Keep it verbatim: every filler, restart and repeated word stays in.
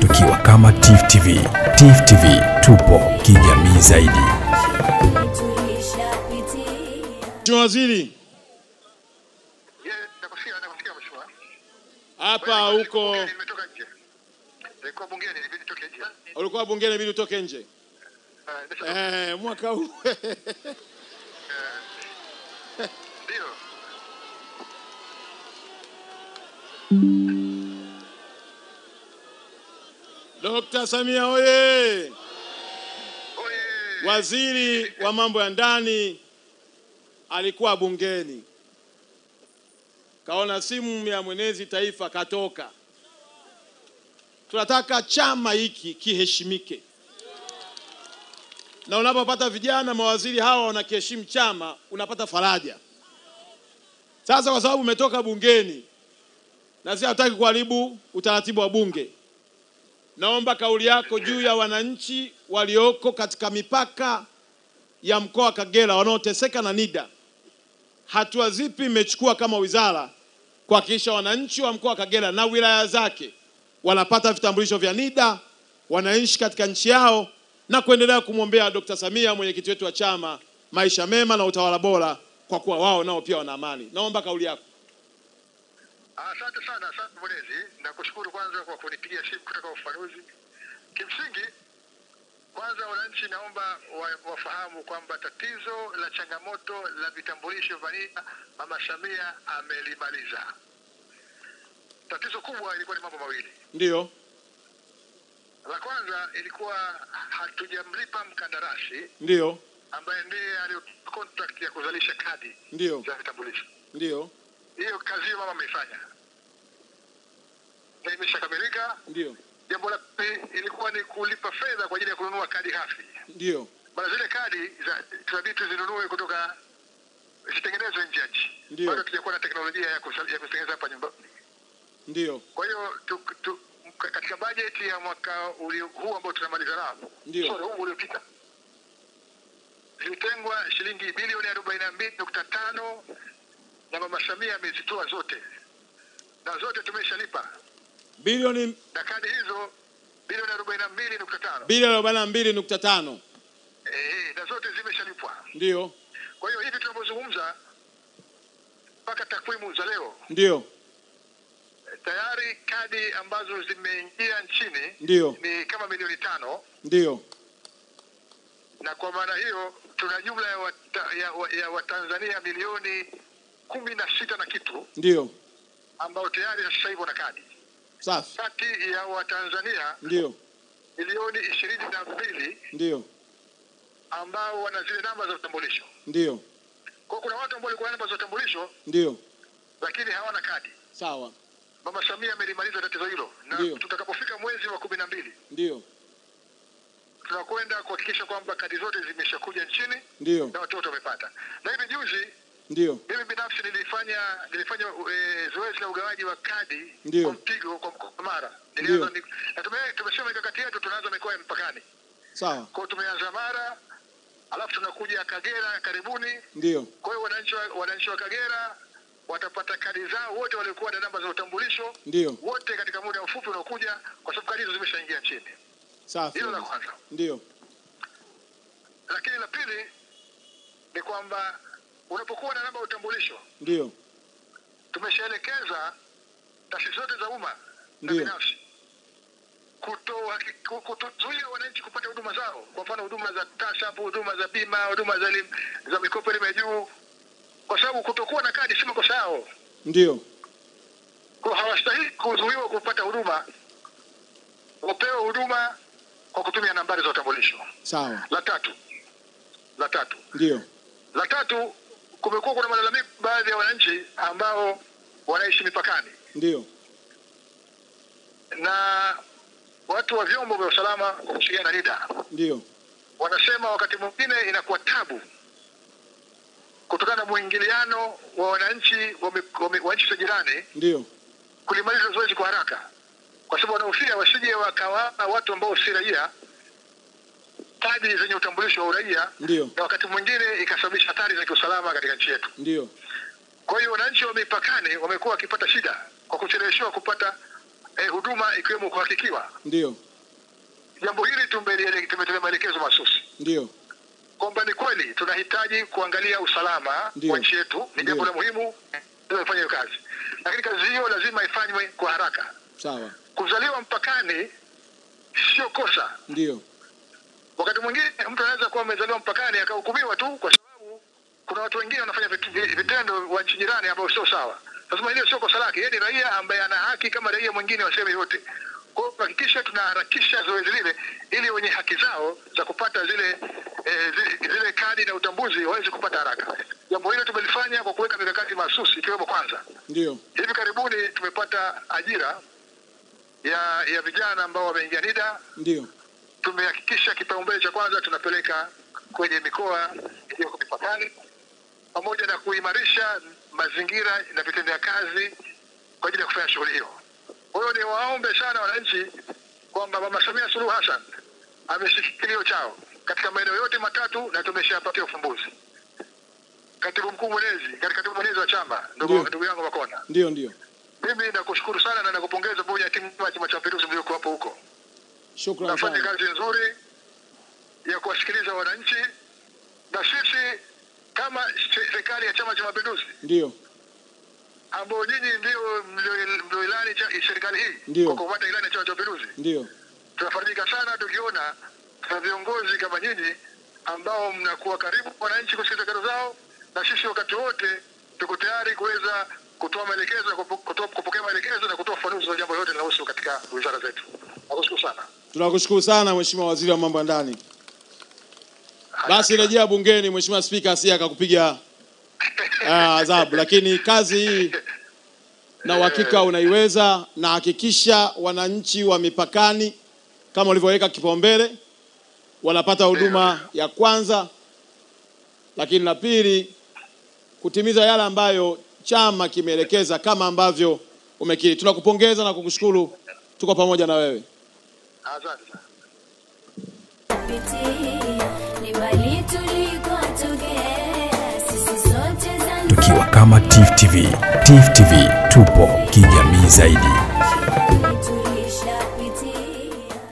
Tukiwa kama T I F F T V, T I F F T V tupo kijamii zaidi. Mheshimiwa Waziri, hapa huko ulikuwa bungeni ilibidi utoke nje. Ulikuwa bungeni ilibidi utoke nje. Eh, mwaka huu. Ndio. Daktari Samia oye. Oye. Waziri wa mambo ya ndani alikuwa bungeni. Kaona simu ya mwenezi taifa katoka. Tunataka chama hiki kiheshimike. Na unapopata vijana mawaziri hawa wanakiheshimu chama, unapata faraja. Sasa kwa sababu umetoka bungeni na sisi hatutaki kuharibu utaratibu wa bunge, naomba kauli yako juu ya wananchi walioko katika mipaka ya mkoa Kagera wanaoteseka na NIDA. Hatua zipi imechukua kama wizara kuhakikisha wananchi wa mkoa Kagera na wilaya zake wanapata vitambulisho vya NIDA, wanaishi katika nchi yao, na kuendelea kumwombea Daktari Samia mwenyekiti wetu wa chama maisha mema na utawala bora, kwa kuwa wao nao pia wana amani. Naomba kauli yako. Asante sana, asante mwenezi. Nakushukuru kwanza kwa kunipigia simu kutoka ufanuzi. Kimsingi kwanza wananchi naomba wafahamu kwamba tatizo la changamoto la vitambulisho vya NIDA Mama Samia amelimaliza. Tatizo kubwa ilikuwa ni mambo mawili. Ndio. La kwanza ilikuwa hatujamlipa mkandarasi. Ndio. Ambaye ndiye aliyo contract ya kuzalisha kadi. Ndio. Za vitambulisho. Ndio. Hiyo kazi mama amefanya. Na imeshakamilika. Ndio. Jambo la pili ilikuwa ni kulipa fedha kwa ajili ya kununua kadi hafi. Ndio. Bali zile kadi za tunabitu zinunue kutoka zitengenezwe nje ya nchi. Ndio. Bado tujakuwa na teknolojia ya kutengeneza hapa nyumbani. Ndio. Kwa hiyo tu, tu, katika bajeti ya mwaka huu ambao tunamaliza nao, ndio huu uliopita, ilitengwa shilingi bilioni arobaini na mbili nukta tano na Mama Samia amezitoa zote. Na zote tumeshalipa. Bilioni na kadi hizo bilioni arobaini na mbili nukta tano. Bilioni arobaini na mbili nukta tano. Eh, na zote zimeshalipwa. Ndio. Kwa hiyo hivi tunapozungumza mpaka takwimu za leo. Ndio. Tayari kadi ambazo zimeingia nchini. Ndiyo. Ni kama milioni tano. Ndio. Na kwa maana hiyo tuna jumla ya Watanzania wa, wa milioni kumi na sita na kitu. Ndio. Ambao tayari sasa hivi wana kadi. Safi. Kati ya Watanzania ndio milioni ishirini na mbili. Ndio. Ambao wana zile namba za utambulisho. Ndio. Kwa kuna watu ambao walikuwa na namba za utambulisho. Ndio. Lakini hawana kadi. Sawa. Mama Samia amelimaliza tatizo hilo, na tutakapofika mwezi wa kumi na mbili ndio tunakwenda kuhakikisha kwamba kadi zote zimeshakuja nchini. Ndiyo. Na watoto wamepata. Na hivi juzi ndio mimi binafsi nilifanya nilifanya e, zoezi la ugawaji wa kadi kwa mpigo kwa mkoa. Nilianza ni, na tumesema tumesema mikakati yetu tunaanza mikoa ya mpakani. Sawa. Kwa tumeanza Mara, alafu tunakuja Kagera karibuni. Ndio. Kwa hiyo wananchi wananchi wa Kagera watapata kadi zao wote waliokuwa na namba za utambulisho. Ndio. Wote katika muda mfupi unaokuja, kwa sababu kadi hizo zimeshaingia nchini. Safi. Hilo la kwanza. Ndio. Lakini la pili ni kwamba unapokuwa na namba ya utambulisho, ndio tumeshaelekeza taasisi zote za umma na binafsi kutoa kutozuia wananchi kupata huduma zao, kwa mfano huduma za TASAB, huduma za bima, huduma za elimu, za mikopo ya juu, kwa sababu kutokuwa na kadi si makosa yao. Ndio. Kwa hawastahili kuzuiwa kupata huduma, wapewe huduma kwa kutumia nambari za utambulisho. Sawa. La tatu. La tatu. Ndio. La tatu, kumekuwa kuna malalamiko baadhi ya wananchi ambao wanaishi mipakani. Ndio. Na watu wa vyombo vya usalama kwa kushirikiana na NIDA. Ndio. Wanasema wakati mwingine inakuwa tabu kutokana na mwingiliano wa wananchi wa nchi za jirani. Ndio. Kulimaliza zoezi kwa haraka, kwa sababu wanahofia wasije wakawa watu ambao si raia kadi zenye utambulisho wa uraia, na wakati mwingine ikasababisha hatari za kiusalama katika nchi yetu. Ndio. Kwa hiyo wananchi wa mipakani wamekuwa wakipata shida kwa kucheleweshwa kupata eh, huduma ikiwemo kuhakikiwa. Ndio. Jambo hili tumbelele tumetoa maelekezo masusi. Ndio. Kwamba ni kweli tunahitaji kuangalia usalama wa nchi yetu, ni jambo la muhimu tunafanya hiyo kazi. Lakini kazi hiyo lazima ifanywe kwa haraka. Sawa. Kuzaliwa mpakani sio kosa. Ndio. Wakati mwingine mtu anaweza kuwa amezaliwa mpakani akahukumiwa tu kwa sababu kuna watu wengine wanafanya vitendo wa nchi jirani ambao sio sawa. Lazima ile sio kosa lake. Yeye ni raia ambaye ana haki kama raia mwingine waseme yote. Kwa hiyo hakikisha tunaharakisha zoezi lile ili wenye haki zao za kupata zile eh, zile, zile kadi na utambuzi waweze kupata haraka. Jambo hilo tumelifanya kwa kuweka mikakati mahsusi ikiwemo kwanza. Ndio. Hivi karibuni tumepata ajira ya ya vijana ambao wameingia NIDA. Ndio. Tumehakikisha kipaumbele cha kwanza tunapeleka kwenye mikoa ya mipakani pamoja na kuimarisha mazingira na vitendea kazi kwa ajili ya kufanya shughuli hiyo. Kwa hiyo niwaombe sana wananchi kwamba Mama Samia Suluhu Hassan ameshikilia chao katika maeneo yote matatu na tumeshapatia ufumbuzi. Katibu mkuu mwenezi, katibu mwenezi wa chama, ndugu ndugu yangu Makona. Ndio ndio. Mimi nakushukuru sana na nakupongeza pamoja na timu ya Chama cha Mapinduzi mliokuwa hapo huko. Shukrani. Nafanya kazi nzuri ya kuwasikiliza wananchi na sisi kama serikali ya Chama cha Mapinduzi. Ndio. Ambao nyinyi ndio ndio ilani ya serikali hii kwa kupata ilani ya Chama cha Mapinduzi. Ndio. Tunafarijika sana tukiona viongozi kama nyinyi ambao mnakuwa karibu wananchi kusikiliza kero zao na sisi wakati wote tuko tayari kuweza kutoa maelekezo na kupokea maelekezo na kutoa ufafanuzi wa jambo yote linalohusu katika wizara zetu. Nakushukuru sana. Tunakushukuru sana Mheshimiwa Waziri wa Mambo ya Ndani. Basi rejea bungeni Mheshimiwa Spika si akakupiga adhabu, lakini kazi hii na uhakika unaiweza, na hakikisha wananchi wa mipakani kama ulivyoweka kipaumbele wanapata huduma ya kwanza, lakini la pili kutimiza yale ambayo chama kimeelekeza kama ambavyo umekiri. Tunakupongeza na kukushukuru, tuko pamoja na wewe. Asante sana. Tukiwa kama T I F T V, T I F T V tupo kijamii zaidi.